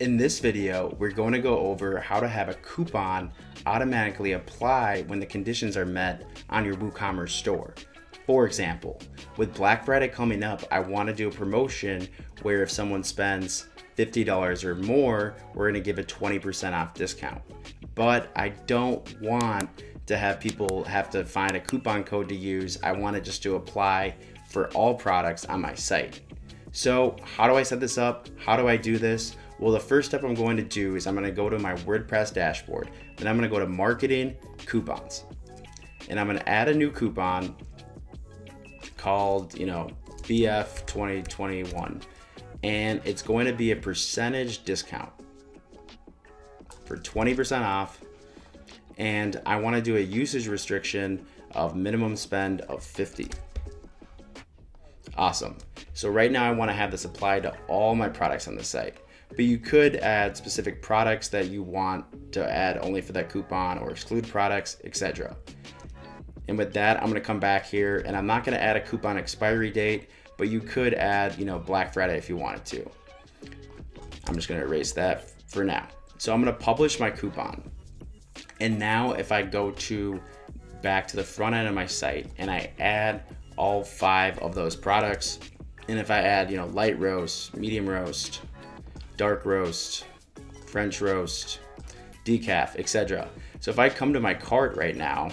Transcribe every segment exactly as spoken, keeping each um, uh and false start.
In this video, we're going to go over how to have a coupon automatically apply when the conditions are met on your WooCommerce store. For example, with Black Friday coming up, I want to do a promotion where if someone spends fifty dollars or more, we're going to give a twenty percent off discount. But I don't want to have people have to find a coupon code to use. I want it just to apply for all products on my site. So how do I set this up? How do I do this? Well, the first step I'm going to do is I'm going to go to my WordPress dashboard, then I'm going to go to marketing coupons, and I'm going to add a new coupon called, you know, B F twenty twenty-one, and it's going to be a percentage discount for twenty percent off. And I want to do a usage restriction of minimum spend of fifty. Awesome. So right now I want to have this apply to all my products on the site. But you could add specific products that you want to add only for that coupon, or exclude products, et cetera. And with that, I'm going to come back here, and I'm not going to add a coupon expiry date, but you could add, you know, Black Friday if you wanted to. I'm just going to erase that for now. So I'm going to publish my coupon. And now if I go to back to the front end of my site and I add all five of those products, and if I add, you know, light roast, medium roast, dark roast, French roast, decaf, et cetera. So if I come to my cart right now,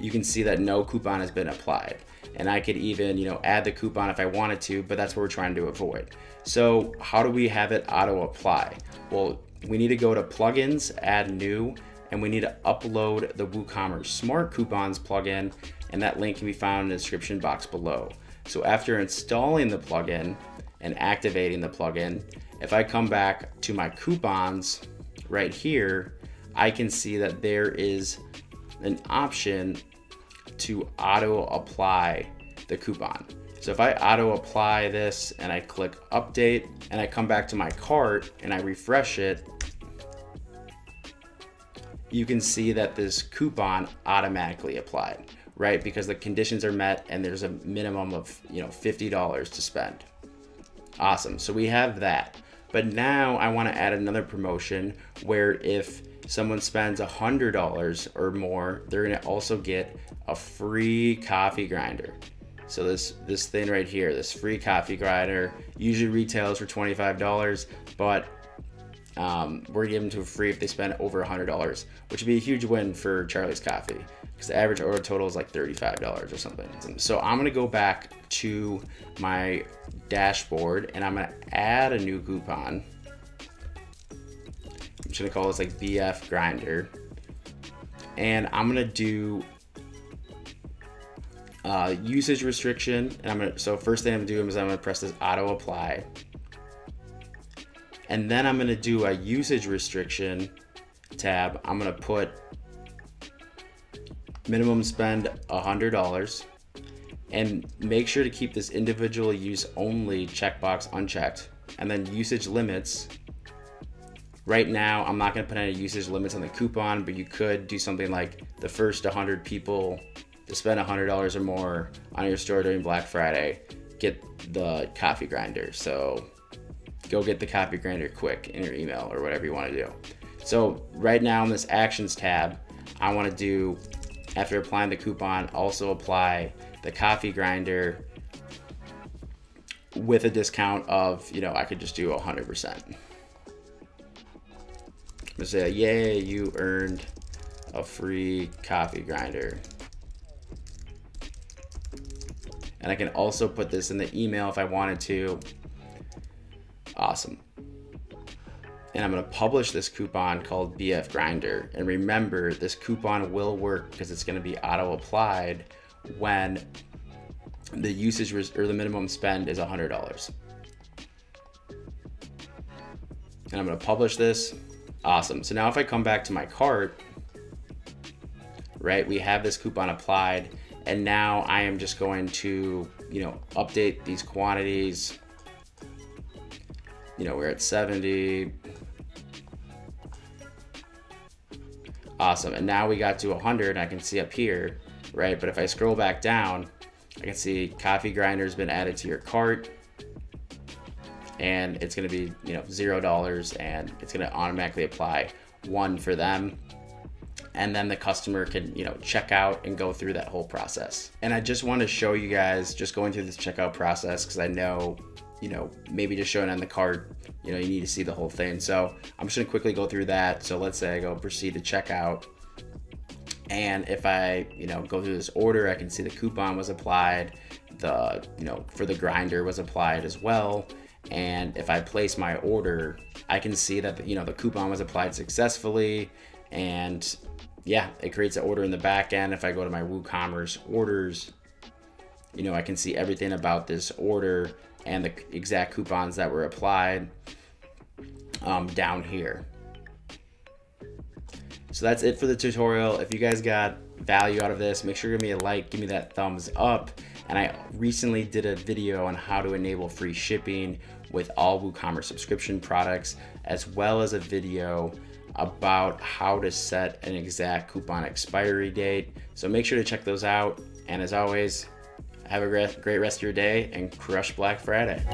you can see that no coupon has been applied. And I could even, you know, add the coupon if I wanted to, but that's what we're trying to avoid. So how do we have it auto apply? Well, we need to go to plugins, add new, and we need to upload the WooCommerce Smart Coupons plugin, and that link can be found in the description box below. So after installing the plugin and activating the plugin, if I come back to my coupons right here, I can see that there is an option to auto apply the coupon. So if I auto apply this and I click update and I come back to my cart and I refresh it, you can see that this coupon automatically applied, right? Because the conditions are met and there's a minimum of, you know, fifty dollars to spend. Awesome, so we have that. But now I wanna add another promotion where if someone spends one hundred dollars or more, they're gonna also get a free coffee grinder. So this, this thing right here, this free coffee grinder, usually retails for twenty-five dollars, but um, we're giving them to free if they spend over one hundred dollars, which would be a huge win for Charlie's Coffee, because the average order total is like thirty-five dollars or something. So I'm gonna go back to my dashboard and I'm gonna add a new coupon. I'm just gonna call this like B F Grinder. And I'm gonna do Uh, usage restriction, and I'm gonna, so first thing I'm gonna do is I'm gonna press this auto apply, and then I'm gonna do a usage restriction tab. I'm gonna put minimum spend one hundred dollars, and make sure to keep this individual use only checkbox unchecked, and then usage limits. Right now I'm not gonna put any usage limits on the coupon, but you could do something like the first one hundred people to spend one hundred dollars or more on your store during Black Friday, get the coffee grinder. So go get the coffee grinder quick in your email or whatever you want to do. So right now in this actions tab, I want to do, after applying the coupon, also apply the coffee grinder with a discount of, you know, I could just do one hundred percent. I'm gonna say, yay, you earned a free coffee grinder. And I can also put this in the email if I wanted to. Awesome. And I'm gonna publish this coupon called B F Grinder. And remember, this coupon will work because it's gonna be auto applied when the usage or the minimum spend is one hundred dollars. And I'm gonna publish this. Awesome. So now if I come back to my cart, right, we have this coupon applied. And now I am just going to, you know, update these quantities. You know, we're at seventy. Awesome. And now we got to one hundred. I can see up here, right? But if I scroll back down, I can see coffee grinder has been added to your cart. and it's going to be, you know, zero dollars, and it's going to automatically apply one for them. And then the customer can, you know, check out and go through that whole process. And I just want to show you guys just going through this checkout process, because I know, you know, maybe just showing on the cart, you know, you need to see the whole thing. So I'm just going to quickly go through that. So let's say I go proceed to checkout. And if I, you know, go through this order, I can see the coupon was applied, the, you know, for the grinder was applied as well. And if I place my order, I can see that, you know, the coupon was applied successfully. And yeah, it creates an order in the back end. If I go to my WooCommerce orders, you know, I can see everything about this order and the exact coupons that were applied um, down here. So that's it for the tutorial. If you guys got value out of this, make sure to give me a like, give me that thumbs up. And I recently did a video on how to enable free shipping with all WooCommerce subscription products, as well as a video about how to set an exact coupon expiry date. So make sure to check those out. And as always, have a great rest of your day and crush Black Friday.